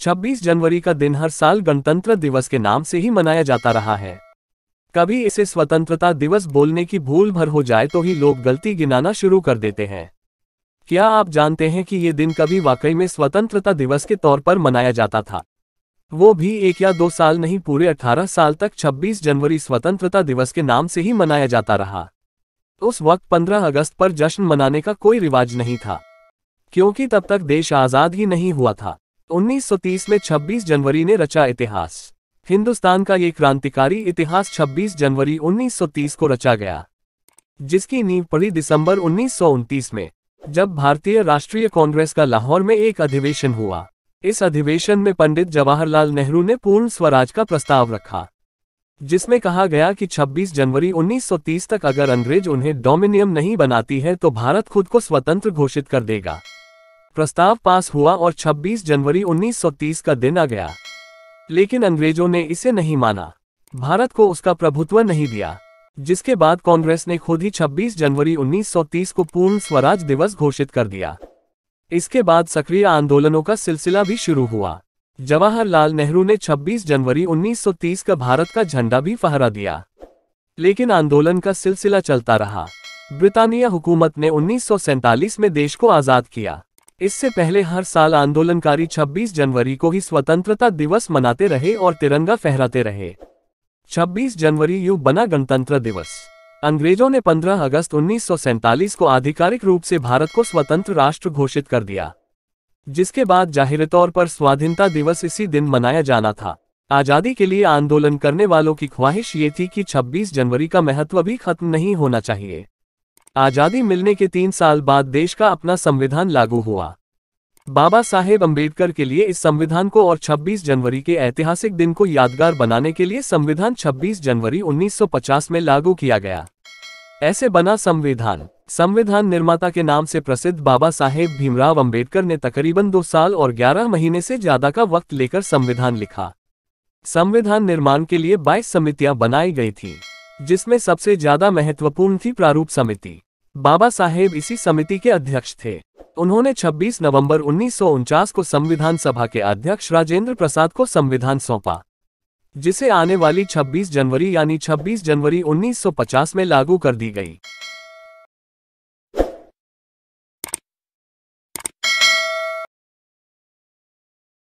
26 जनवरी का दिन हर साल गणतंत्र दिवस के नाम से ही मनाया जाता रहा है। कभी इसे स्वतंत्रता दिवस बोलने की भूल भर हो जाए तो ही लोग गलती गिनाना शुरू कर देते हैं। क्या आप जानते हैं कि ये दिन कभी वाकई में स्वतंत्रता दिवस के तौर पर मनाया जाता था? वो भी 1 या 2 साल नहीं, पूरे 18 साल तक 26 जनवरी स्वतंत्रता दिवस के नाम से ही मनाया जाता रहा। उस वक्त 15 अगस्त पर जश्न मनाने का कोई रिवाज नहीं था, क्योंकि तब तक देश आज़ाद ही नहीं हुआ था। 1930 में 26 जनवरी ने रचा इतिहास। हिंदुस्तान का ये क्रांतिकारी इतिहास 26 जनवरी 1930 को रचा गया, जिसकी नींव पड़ी दिसंबर 1929 में, जब भारतीय राष्ट्रीय कांग्रेस का लाहौर में एक अधिवेशन हुआ। इस अधिवेशन में पंडित जवाहरलाल नेहरू ने पूर्ण स्वराज का प्रस्ताव रखा, जिसमें कहा गया कि 26 जनवरी 1930 तक अगर अंग्रेज उन्हें डोमिनियन नहीं बनाती है तो भारत खुद को स्वतंत्र घोषित कर देगा। प्रस्ताव पास हुआ और 26 जनवरी 1930 का दिन आ गया, लेकिन अंग्रेजों ने इसे नहीं माना, भारत को उसका प्रभुत्व नहीं दिया, जिसके बाद कांग्रेस ने खुद ही 26 जनवरी 1930 को पूर्ण स्वराज दिवस घोषित कर दिया। इसके बाद सक्रिय आंदोलनों का सिलसिला भी शुरू हुआ। जवाहरलाल नेहरू ने 26 जनवरी 1930 का भारत का झंडा भी फहरा दिया, लेकिन आंदोलन का सिलसिला चलता रहा। ब्रिटानिया हुकूमत ने 1947 में देश को आज़ाद किया। इससे पहले हर साल आंदोलनकारी 26 जनवरी को ही स्वतंत्रता दिवस मनाते रहे और तिरंगा फहराते रहे। 26 जनवरी यूं बना गणतंत्र दिवस। अंग्रेजों ने 15 अगस्त 1947 को आधिकारिक रूप से भारत को स्वतंत्र राष्ट्र घोषित कर दिया, जिसके बाद जाहिर तौर पर स्वाधीनता दिवस इसी दिन मनाया जाना था। आज़ादी के लिए आंदोलन करने वालों की ख्वाहिश ये थी कि 26 जनवरी का महत्व भी खत्म नहीं होना चाहिए। आज़ादी मिलने के 3 साल बाद देश का अपना संविधान लागू हुआ। बाबा साहेब अंबेडकर के लिए इस संविधान को और 26 जनवरी के ऐतिहासिक दिन को यादगार बनाने के लिए संविधान 26 जनवरी 1950 में लागू किया गया। ऐसे बना संविधान। संविधान निर्माता के नाम से प्रसिद्ध बाबा साहेब भीमराव अंबेडकर ने तकरीबन 2 साल और 11 महीने से ज़्यादा का वक्त लेकर संविधान लिखा। संविधान निर्माण के लिए 22 समितियाँ बनाई गई थीं, जिसमें सबसे ज़्यादा महत्वपूर्ण थी प्रारूप समिति। बाबा साहेब इसी समिति के अध्यक्ष थे। उन्होंने 26 नवंबर 1949 को संविधान सभा के अध्यक्ष राजेंद्र प्रसाद को संविधान सौंपा, जिसे आने वाली 26 जनवरी यानी 26 जनवरी 1950 में लागू कर दी गई।